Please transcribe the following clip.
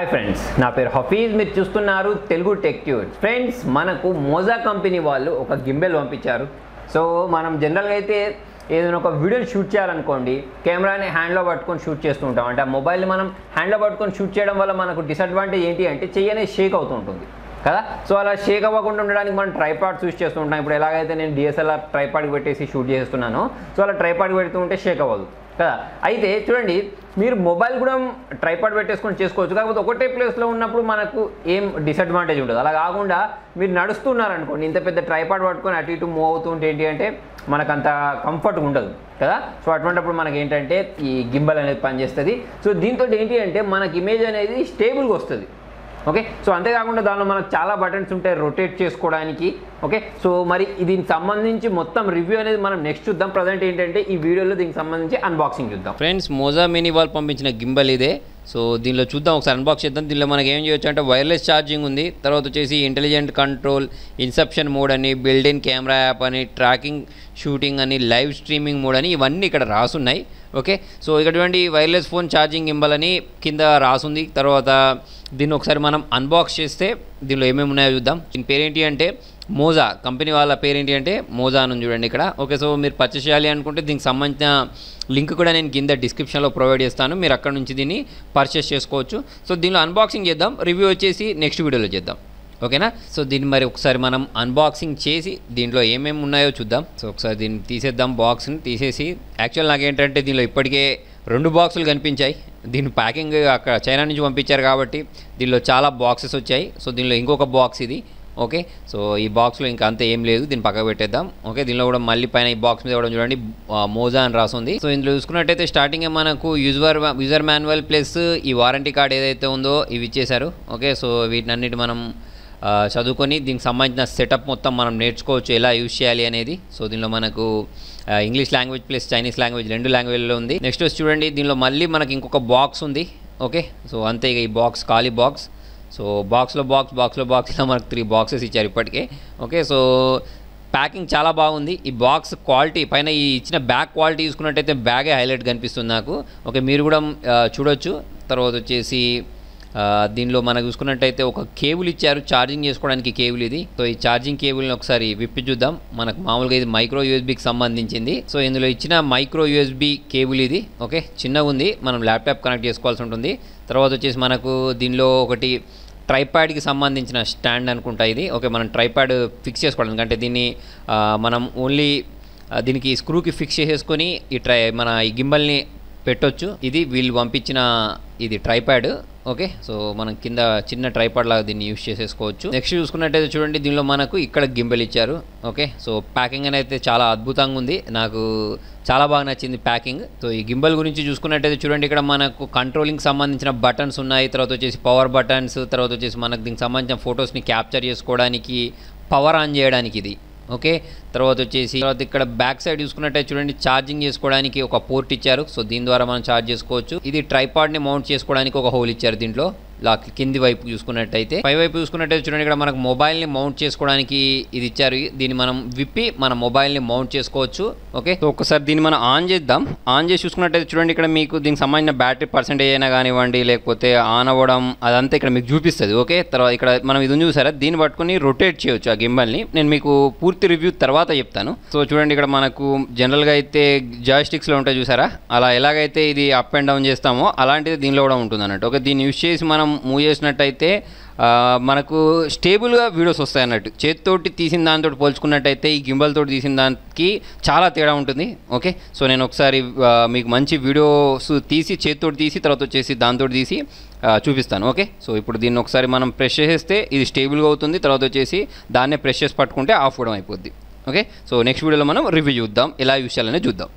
Hi friends, na peru Hafiz. Meer chustunaru Telugu Tech Tunes. Friends, manaku Moza company vallu oka gimbal panpicharu. So manam general ga aithe edaina oka video shoot cheyalankondi camera ni hand lo pattukoni shoot chestuntam ante mobile ni manam hand lo pattukoni shoot cheyadam valla manaku disadvantage enti ante cheyane shake avutuntundi kada. So ala shake avvakunda undadaniki manam tripods use chestuntam. Ippudu elagaithe nenu DSLR tripod ki pettesi shoot chestunnanu. So ala tripod pettunte shake avvadu kada. Aithe chudandi మీరు mobile కూడా tripod పెట్టేసుకొని చేసుకోవచ్చు. కాకపోతే ఒకటే ప్లేస్లో ఉన్నప్పుడు మనకు ఏం డిసడ్వాంటేజ్ ఉండదు. అలా కాకుండా మీరు నడుస్తున్నారు అనుకోండి, ఇంత పెద్ద ట్రైపాడ్ పట్టుకొని అటు ఇటు మూవ్ అవుతుంటే ఏంటి అంటే మనకు అంత కంఫర్ట్గా ఉండదు కదా. సో అటువంటిప్పుడు మనకి ఏంటంటే ఈ గింబల్ అనేది పనిచేస్తుంది. సో దీంతో ఏంటి అంటే మనకి ఇమేజ్ అనేది స్టేబుల్గా వస్తుంది. ఓకే, సో అంతేకాకుండా దానిలో మనకు చాలా బటన్స్ ఉంటాయి రొటేట్ చేసుకోవడానికి. ఓకే, సో మరి దీనికి సంబంధించి మొత్తం రివ్యూ అనేది మనం నెక్స్ట్ చూద్దాం. ప్రజెంట్ ఏంటంటే ఈ వీడియోలో దీనికి సంబంధించి అన్బాక్సింగ్ చూద్దాం. ఫ్రెండ్స్, మోజా మినీ వాళ్ళు పంపించిన గింబల్ ఇదే. సో దీనిలో చూద్దాం, ఒకసారి అన్బాక్స్ చేద్దాం. దీనిలో మనకి ఏం చేయొచ్చు అంటే వైర్లెస్ ఛార్జింగ్ ఉంది, తర్వాత వచ్చేసి ఇంటెలిజెంట్ కంట్రోల్, ఇన్సెప్షన్ మోడ్ అని, బిల్డ్ ఇన్ కెమెరా యాప్ అని, ట్రాకింగ్ షూటింగ్ అని, లైవ్ స్ట్రీమింగ్ మోడ్ అని, ఇవన్నీ ఇక్కడ రాసున్నాయి. ఓకే, సో ఇటువంటి వైర్లెస్ ఫోన్ ఛార్జింగ్ గింబల్ అని కింద రాసుంది. తర్వాత దీన్ని ఒకసారి మనం అన్బాక్స్ చేస్తే దీనిలో ఏమేమి ఉన్నాయో చూద్దాం. దీని పేరేంటి అంటే మోజా కంపెనీ వాళ్ళ పేరేంటి అంటే మోజా అని చూడండి ఇక్కడ. ఓకే, సో మీరు పర్చేస్ చేయాలి అనుకుంటే దీనికి సంబంధించిన లింక్ కూడా నేను కింద డిస్క్రిప్షన్లో ప్రొవైడ్ చేస్తాను, మీరు అక్కడ నుంచి దీన్ని పర్చేస్ చేసుకోవచ్చు. సో దీనిలో అన్బాక్సింగ్ చేద్దాం, రివ్యూ వచ్చేసి నెక్స్ట్ వీడియోలో చేద్దాం. ఓకేనా, సో దీన్ని మరి ఒకసారి మనం అన్బాక్సింగ్ చేసి దీంట్లో ఏమేమి ఉన్నాయో చూద్దాం. సో ఒకసారి దీన్ని తీసేద్దాం, బాక్స్ని తీసేసి. యాక్చువల్ నాకేంటంటే దీనిలో ఇప్పటికే 2 బాక్సులు కనిపించాయి. దీని ప్యాకింగ్ అక్కడ చైనా నుంచి పంపించారు కాబట్టి దీనిలో చాలా బాక్సెస్ వచ్చాయి. సో దీనిలో ఇంకొక బాక్స్ ఇది. ఓకే, సో ఈ బాక్స్లో ఇంకా అంతే ఏం లేదు, దీన్ని పక్కకు పెట్టేద్దాం. ఓకే, దీనిలో కూడా మళ్ళీ పైన ఈ బాక్స్ మీద కూడా చూడండి మోజా అని రాస్తుంది. సో ఇందులో చూసుకున్నట్టయితే స్టార్టింగ్ మనకు యూజర్ మాన్యువల్ ప్లస్ ఈ వారంటీ కార్డ్ ఏదైతే ఉందో ఇవి ఇచ్చేశారు. ఓకే, సో వీటినన్నిటి మనం చదువుకొని దీనికి సంబంధించిన సెటప్ మొత్తం మనం నేర్చుకోవచ్చు, ఎలా యూజ్ చేయాలి అనేది. సో దీనిలో మనకు English language plus Chinese language 2 లాంగ్వేజ్లో ఉంది. నెక్స్ట్ వచ్చి చూడండి, దీనిలో మళ్ళీ మనకి ఇంకొక బాక్స్ ఉంది. ఓకే, సో అంతే ఇక ఈ బాక్స్ ఖాళీ బాక్స్. సో బాక్స్లో బాక్స్ బాక్స్లో బాక్స్ ఇలా మనకు 3 బాక్సెస్ ఇచ్చారు ఇప్పటికే. ఓకే, సో ప్యాకింగ్ చాలా బాగుంది. ఈ బాక్స్ క్వాలిటీ పైన ఈ ఇచ్చిన బ్యాగ్ క్వాలిటీ చూసుకున్నట్టయితే బ్యాగే హైలైట్ కనిపిస్తుంది నాకు. ఓకే, మీరు కూడా చూడొచ్చు. తర్వాత వచ్చేసి దీనిలో మనం చూసుకున్నట్టయితే ఒక కేబుల్ ఇచ్చారు, ఛార్జింగ్ చేసుకోవడానికి కేబుల్ ఇది. సో ఈ ఛార్జింగ్ కేబుల్ని ఒకసారి విప్పి చూద్దాం. మనకు మామూలుగా ఇది మైక్రో యూఎస్బీకి సంబంధించింది. సో ఇందులో ఇచ్చిన మైక్రో యూఎస్బీ కేబుల్ ఇది. ఓకే, చిన్నగా ఉంది, మనం ల్యాప్టాప్ కనెక్ట్ చేసుకోవాల్సి ఉంటుంది. తర్వాత వచ్చేసి మనకు దీనిలో ఒకటి ట్రైప్యాడ్కి సంబంధించిన స్టాండ్ అనుకుంటా ఇది. ఓకే, మనం ట్రైప్యాడ్ ఫిక్స్ చేసుకోవడం, ఎందుకంటే దీన్ని మనం ఓన్లీ దీనికి స్క్రూకి ఫిక్స్ చేసేసుకొని ఈ గింబల్ని పెట్టొచ్చు. ఇది వీళ్ళు పంపించిన ఇది ట్రైప్యాడ్. ఓకే, సో మనం కింద చిన్న ట్రైపాడ్ లాగా దీన్ని యూజ్ చేసేసుకోవచ్చు. నెక్స్ట్ చూసుకున్నట్టయితే చూడండి, దీనిలో మనకు ఇక్కడ గింబల్ ఇచ్చారు. ఓకే, సో ప్యాకింగ్ అనేది చాలా అద్భుతంగా ఉంది, నాకు చాలా బాగా నచ్చింది ప్యాకింగ్. సో ఈ గింబల్ గురించి చూసుకున్నట్టయితే చూడండి, ఇక్కడ మనకు కంట్రోలింగ్కి సంబంధించిన బటన్స్ ఉన్నాయి, తర్వాత వచ్చేసి పవర్ బటన్స్, తర్వాత వచ్చేసి మనకు దీనికి సంబంధించిన ఫొటోస్ని క్యాప్చర్ చేసుకోవడానికి పవర్ ఆన్ చేయడానికి ఇది. ఓకే, తర్వాత వచ్చేసి తర్వాత ఇక్కడ బ్యాక్ సైడ్ చూసుకున్నట్టయితే చూడండి, ఛార్జింగ్ చేసుకోవడానికి ఒక పోర్ట్ ఇచ్చారు. సో దీని ద్వారా మనం ఛార్జ్ చేసుకోవచ్చు. ఇది ట్రైపాడ్ని మౌంట్ చేసుకోవడానికి ఒక హోల్ ఇచ్చారు దీంట్లో. కింది వైపు చూసుకున్నట్టయితే పైవైపు చూసుకున్నట్టయితే చూడండి, ఇక్కడ మనకు మొబైల్ని మౌంట్ చేసుకోవడానికి ఇది ఇచ్చారు. దీన్ని మనం విప్పి మన మొబైల్ని మౌంట్ చేసుకోవచ్చు. ఓకే, సో ఒకసారి దీన్ని మనం ఆన్ చేద్దాం. ఆన్ చేసి చూసుకున్నట్టయితే చూడండి, ఇక్కడ మీకు దీనికి సంబంధించిన బ్యాటరీ పర్సెంటేజ్ అయినా కానివ్వండి, లేకపోతే ఆన్ అవ్వడం అదంతా ఇక్కడ మీకు చూపిస్తుంది. ఓకే, తర్వాత ఇక్కడ మనం ఇది చూసారా, దీన్ని పట్టుకుని రొటేట్ చేయొచ్చు ఆ గింబల్ని. నేను మీకు పూర్తి రివ్యూ తర్వాత చెప్తాను. సో చూడండి, ఇక్కడ మనకు జనరల్గా అయితే జాయిస్టిక్స్లో ఉంటాయి చూసారా, అలా ఎలాగైతే ఇది అప్ అండ్ డౌన్ చేస్తామో అలాంటిది దీనిలో కూడా ఉంటుంది అన్నట్టు. ఓకే, దీన్ని యూజ్ చేసి మనం మూవ్ చేసినట్టయితే మనకు స్టేబుల్గా వీడియోస్ వస్తాయి అన్నట్టు. చేతితోటి తీసిన దానితో పోల్చుకున్నట్టయితే ఈ గింబల్ తోటి తీసిన దానికి చాలా తేడా ఉంటుంది. ఓకే, సో నేను ఒకసారి మీకు మంచి వీడియోస్ తీసి చేతితోటి తీసి తర్వాత వచ్చేసి దాంతో తీసి చూపిస్తాను. ఓకే, సో ఇప్పుడు దీన్ని ఒకసారి మనం ప్రెస్ చేసేస్తే ఇది స్టేబుల్గా అవుతుంది, తర్వాత వచ్చేసి దాన్నే ప్రెస్ చేసి పట్టుకుంటే ఆఫ్ అవడం అయిపోద్ది. ఓకే, సో నెక్స్ట్ వీడియోలో మనం రివ్యూ చూద్దాం, ఎలా యూజ్ చేయాలనే చూద్దాం.